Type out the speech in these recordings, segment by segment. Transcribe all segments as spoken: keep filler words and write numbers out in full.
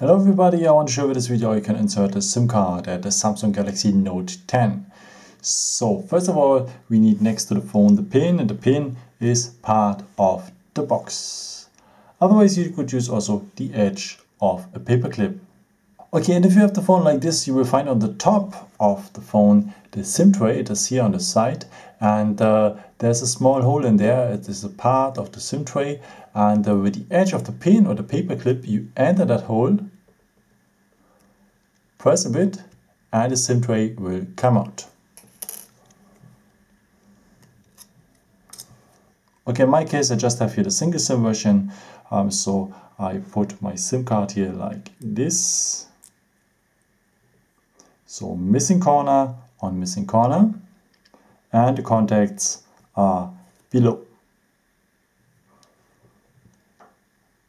Hello everybody, I want to show you this video how you can insert a SIM card at the Samsung Galaxy Note ten. So first of all, we need next to the phone the pin, and the pin is part of the box. Otherwise you could use also the edge of a paper clip. Okay, and if you have the phone like this, you will find on the top of the phone the SIM tray. It is here on the side, and uh, there's a small hole in there. It is a part of the SIM tray, and uh, with the edge of the pin or the paper clip, you enter that hole, press a bit, and the SIM tray will come out. Okay, in my case, I just have here the single SIM version, um, so I put my SIM card here like this. So missing corner on missing corner, and the contacts are below.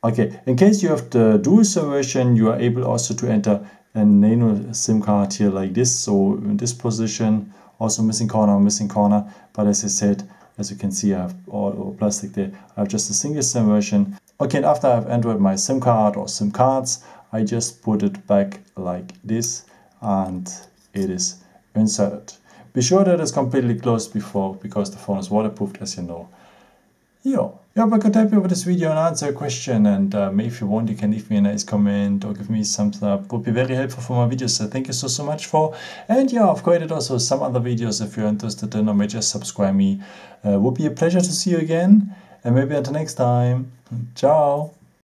Okay, in case you have the dual SIM version, you are able also to enter a nano SIM card here like this. So in this position, also missing corner, missing corner. But as I said, as you can see, I have all plastic there. I have just a single SIM version. Okay, and after I've entered my SIM card or SIM cards, I just put it back like this, and it is inserted. Be sure that it's completely closed before, because the phone is waterproofed, as you know. Yo, I hope I could help you with this video and answer a question, and um, if you want, you can leave me a nice comment or give me some thumbs up. It would be very helpful for my videos, so thank you so so much for. And yeah, I've created also some other videos if you're interested in, or may just subscribe me. Uh, it would be a pleasure to see you again, and maybe until next time, ciao!